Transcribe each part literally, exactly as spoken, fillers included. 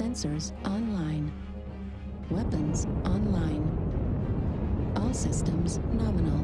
Sensors online. Weapons online. All systems nominal.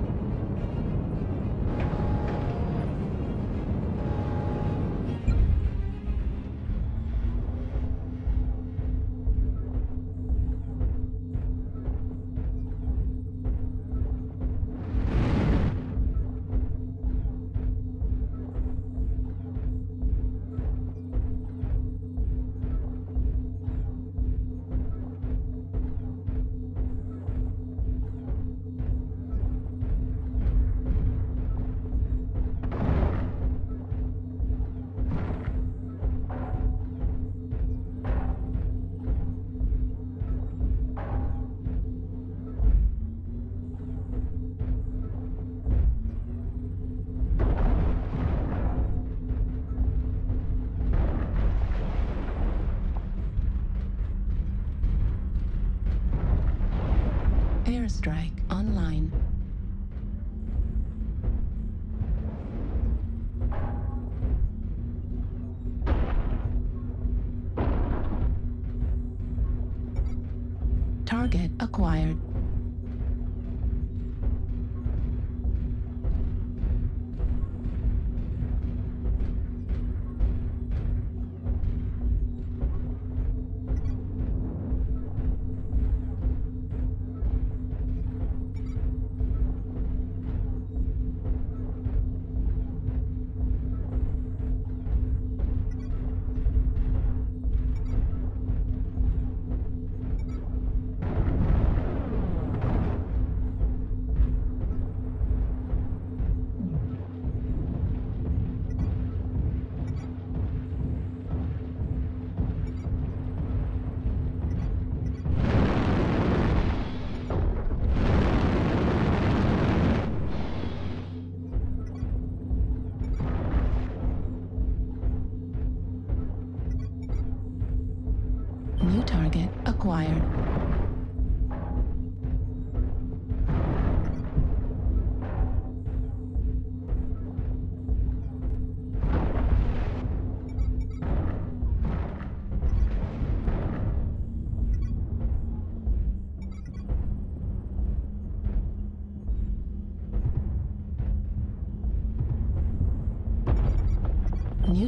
Airstrike online. Target acquired.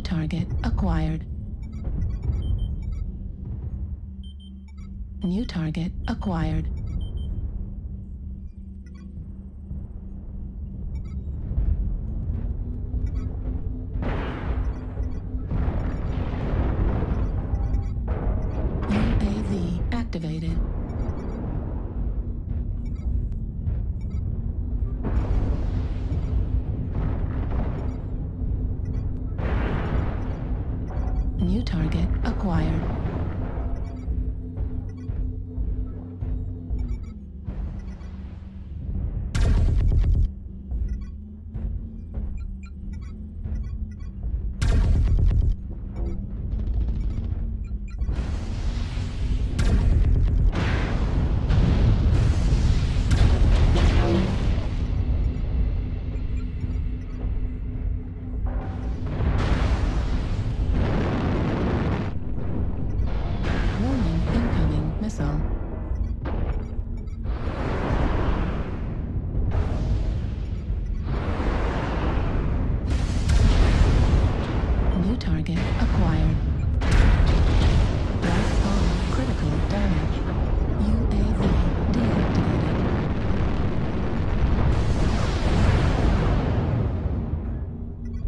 Target acquired. New target acquired. New target acquired. U A V activated. New target acquired. Target acquired. Black hole critical damage. U A V deactivated.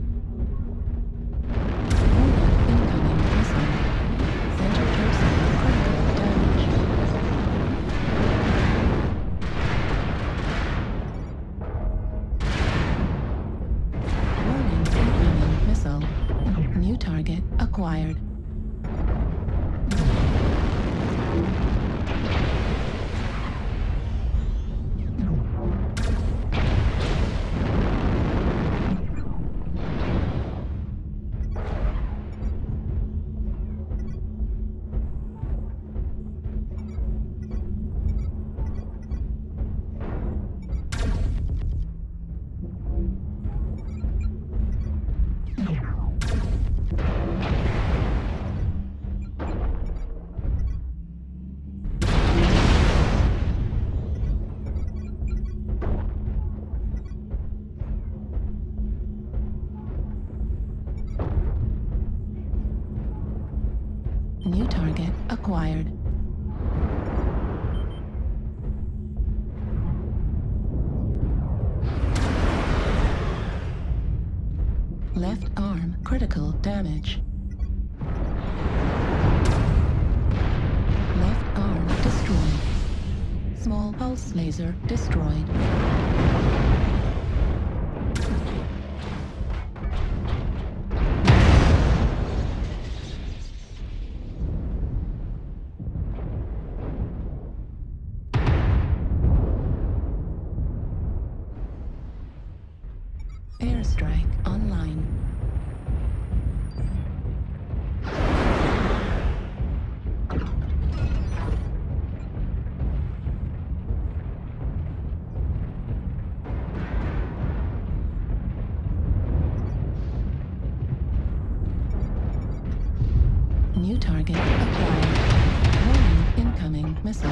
Incoming missile. Center capsule critical damage. Warning, incoming missile. New target acquired. Target acquired. Left arm critical damage. Left arm destroyed. Small pulse laser destroyed. Airstrike online. New target acquired. Warning, incoming missile.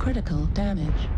Critical damage.